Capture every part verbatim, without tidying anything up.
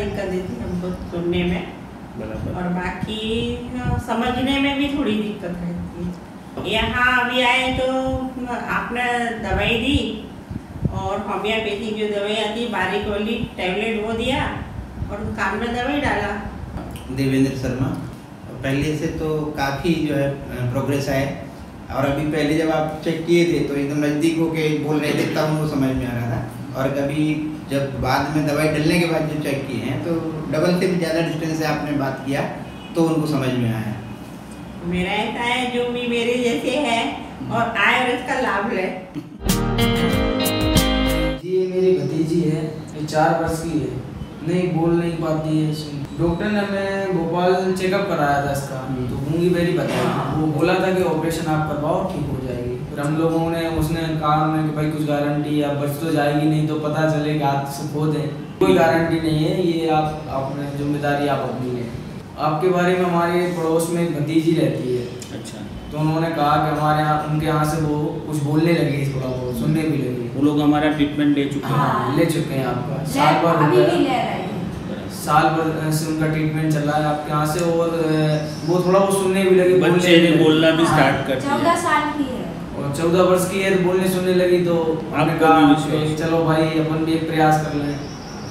दिक्कत दी थी हमको सुनने में, और बाकी समझने में भी थोड़ी दिक्कत रहती है। यहाँ अभी आए तो आपने दवाई दी और होम्योपैथी जो दवाई आती बारीक वाली टैबलेट वो दिया और कान में दवाई डाला। देवेंद्र शर्मा, पहले से तो काफ़ी जो है प्रोग्रेस आए, और अभी पहले जब आप चेक किए थे तो एकदम नज़दीक होके बोल रहे थे तब उनको समझ में आ रहा था, और कभी जब बाद में दवाई डलने के बाद जो चेक किए हैं तो डबल से भी ज़्यादा डिस्टेंस से आपने बात किया तो उनको समझ में आया। मेरा ऐसा है जो भी मेरे जैसे है और आए और इसका लाभ ले। ये मेरी भतीजी है, ये चार वर्ष की है, नहीं बोल नहीं पाती है। डॉक्टर ने हमें भोपाल चेकअप कराया था इसका, तो गूंगी बेरी बताया, वो बोला था कि ऑपरेशन आप करवाओ ठीक हो जाएगी। फिर हम लोगों ने उसने कहा हमें कि भाई कुछ गारंटी है, बच तो जाएगी नहीं तो पता चलेगा हाथ से खो दें, कोई गारंटी नहीं है, ये आप अपने जिम्मेदारी आप अपनी है। आपके बारे में हमारे पड़ोस में एक भतीजी रहती है, अच्छा, तो उन्होंने कहा कि हमारे यहाँ उनके यहाँ से वो कुछ बोलने लगी, थोड़ा बहुत सुनने भी लगी। वो लोग हमारा ट्रीटमेंट ले चुके हैं, ले चुके हैं आपका साल बार साल भर से उनका ट्रीटमेंट चल रहा है आपके यहाँ से, और वो थोड़ा वो सुनने भी लगी, बच्चे ने बोलना भी स्टार्ट कर दिया। चौदह साल की है और चौदह वर्ष की है, बोलने सुनने लगी, तो हमने कहा चलो भाई अपन भी एक प्रयास कर लें।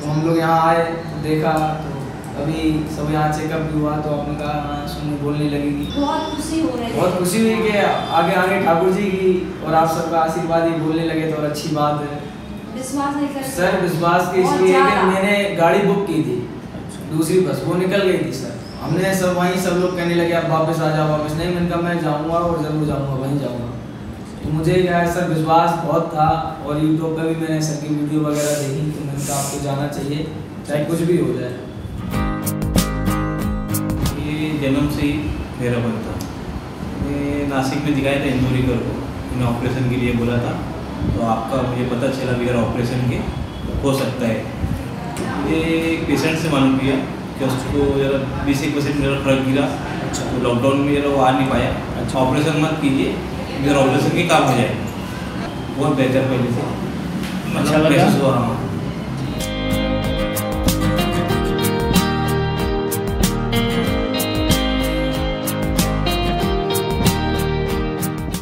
तो हम लोग यहाँ आए तो देखा, तो अभी सब यहाँ चेकअप भी हुआ, तो आपने कहा सुन बोलने लगेगी, बहुत खुशी हो रही, बहुत खुशी हुई कि आगे आगे ठाकुर जी की और आप सबका आशीर्वाद ही बोलने लगे, तो और अच्छी बात है। विश्वास नहीं कर सर, विश्वास के इसलिए मैंने गाड़ी बुक की थी, दूसरी बस वो निकल गई थी सर, हमने सब वहीं सब लोग कहने लगे आप वापस आ जाओ वापस, नहीं मैंने कहा मैं जाऊंगा और ज़रूर जाऊंगा वहीं जाऊंगा। तो मुझे क्या है सर विश्वास बहुत था, और यूट्यूब पर भी मैंने सर की वीडियो वगैरह देखी, तो मैंने कहा आपको जाना चाहिए चाहे कुछ भी हो जाए। ये जन्म से ही मेरा मन था, मैंने नासिक में दिखाया था इंदोरी को, मैंने ऑपरेशन के लिए बोला था, तो आपका मुझे पता चला मेरा ऑपरेशन के हो सकता है, ये एक पेशेंट से मालूम किया कि उसको जरा बीस एक परसेंट मेरा फर्क गिरा। अच्छा, तो लॉकडाउन में जरा वो आ नहीं पाया। अच्छा, ऑपरेशन मत कीजिए, मेरा ऑपरेशन के काम हो जाए, बहुत बेहतर पहले से अच्छा महसूस हो रहा हूँ।